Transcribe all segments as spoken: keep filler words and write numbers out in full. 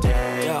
day. Yo,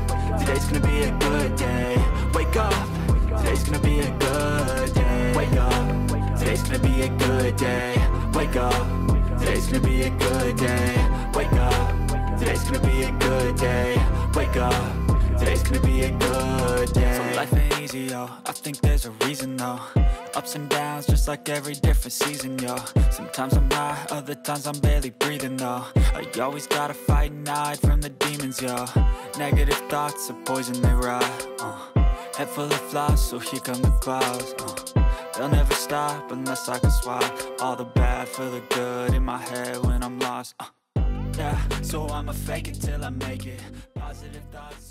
today's gonna be a good day. Wake up, today's gonna be a good day. Wake up, today's gonna be a good day. Wake up, today's gonna be a good day. Wake up, today's gonna be a good day. Wake up, today's gonna be a good day. So life ain't easy, yo, I think there's a reason though. Ups and downs, just like every different season, yo. Sometimes I'm high, other times I'm barely breathing, though. I always gotta fight and hide from the demons, yo. Negative thoughts are poison, they rot, uh. Head full of flaws, so here come the clouds, uh. They'll never stop unless I can swap all the bad for the good in my head when I'm lost, uh. Yeah, so I'ma fake it till I make it. Positive thoughts